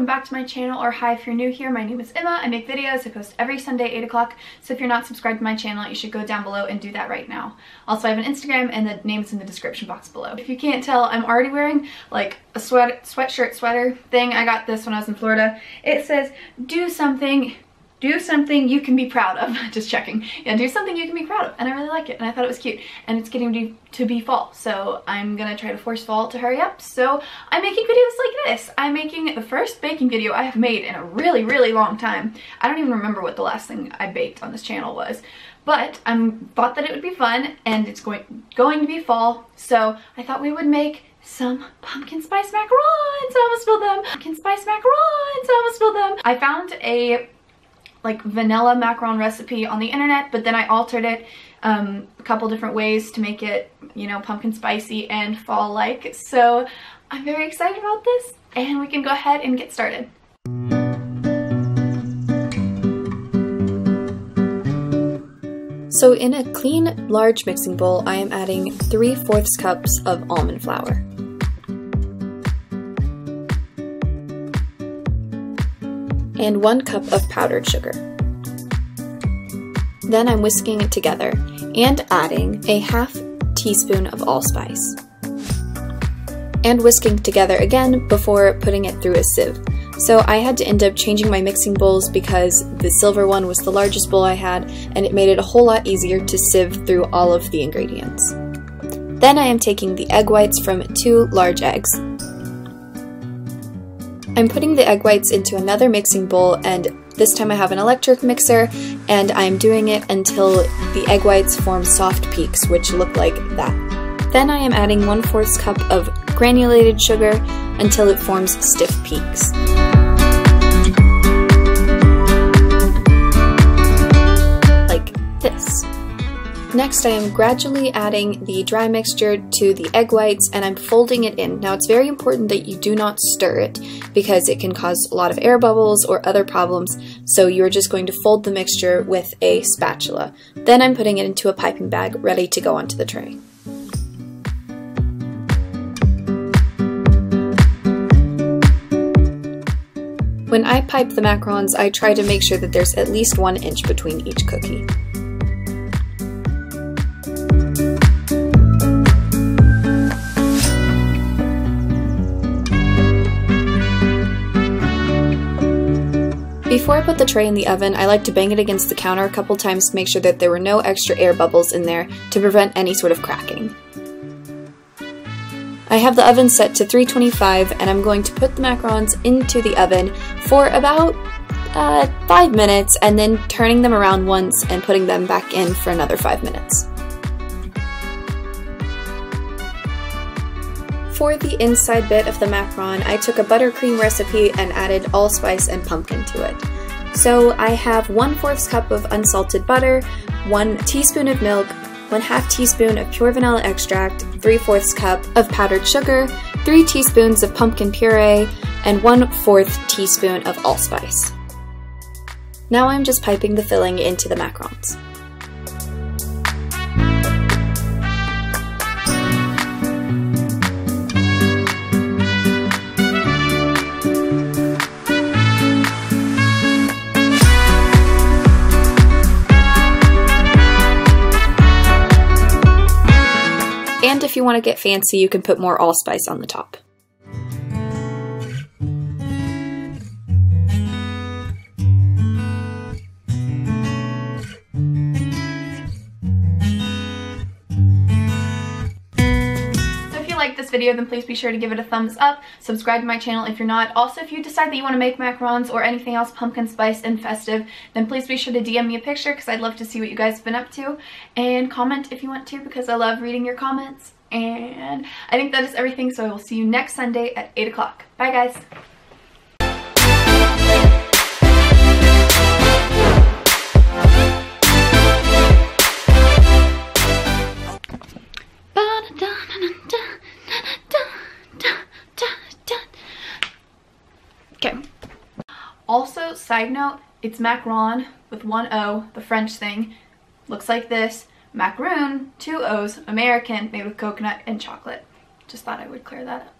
welcome back to my channel, or hi if you're new here. My name is Emma. I make videos. I post every Sunday 8 o'clock, so if you're not subscribed to my channel, you should go down below and do that right now. Also, I have an Instagram, and the name's in the description box below. If you can't tell, I'm already wearing like a sweater thing. I got this when I was in Florida. It says, do something you can be proud of. Just checking. Yeah, do something you can be proud of. And I really like it, and I thought it was cute. And it's getting to be fall, so I'm gonna try to force fall to hurry up. So I'm making videos like this. I'm making the first baking video I have made in a really, really long time. I don't even remember what the last thing I baked on this channel was. But I thought that it would be fun, and it's going to be fall, so I thought we would make some pumpkin spice macarons. I almost spilled them. Pumpkin spice macarons. I almost spilled them. I found a like vanilla macaron recipe on the internet, but then I altered it a couple different ways to make it, you know, pumpkin spicy and fall like. So I'm very excited about this, and we can go ahead and get started. So in a clean large mixing bowl, I am adding 3/4 cups of almond flour. And 1 cup of powdered sugar. Then I'm whisking it together and adding a ½ teaspoon of allspice. And whisking together again before putting it through a sieve. So I had to end up changing my mixing bowls because the silver one was the largest bowl I had, and it made it a whole lot easier to sieve through all of the ingredients. Then I am taking the egg whites from 2 large eggs. I'm putting the egg whites into another mixing bowl, and this time I have an electric mixer, and I'm doing it until the egg whites form soft peaks, which look like that. Then I am adding 1/4 cup of granulated sugar until it forms stiff peaks. Like this. Next, I am gradually adding the dry mixture to the egg whites, and I'm folding it in. Now, it's very important that you do not stir it because it can cause a lot of air bubbles or other problems, so you're just going to fold the mixture with a spatula. Then I'm putting it into a piping bag ready to go onto the tray. When I pipe the macarons, I try to make sure that there's at least 1 inch between each cookie. Before I put the tray in the oven, I like to bang it against the counter a couple times to make sure that there were no extra air bubbles in there to prevent any sort of cracking. I have the oven set to 325, and I'm going to put the macarons into the oven for about 5 minutes, and then turning them around once and putting them back in for another 5 minutes. For the inside bit of the macaron, I took a buttercream recipe and added allspice and pumpkin to it. So I have 1/4 cup of unsalted butter, 1 teaspoon of milk, 1/2 teaspoon of pure vanilla extract, 3/4 cup of powdered sugar, 3 teaspoons of pumpkin puree, and 1/4 teaspoon of allspice. Now I'm just piping the filling into the macarons. And if you want to get fancy, you can put more allspice on the top. Like this video, then please be sure to give it a thumbs up. Subscribe to my channel if you're not. Also, if you decide that you want to make macarons or anything else pumpkin spice and festive, then please be sure to DM me a picture, because I'd love to see what you guys have been up to. And comment if you want to, because I love reading your comments. And I think that is everything, so I will see you next Sunday at 8 o'clock. Bye guys! Also, side note, it's macaron with 1 O, the French thing. Looks like this. Macaroon, 2 O's, American, made with coconut and chocolate. Just thought I would clear that up.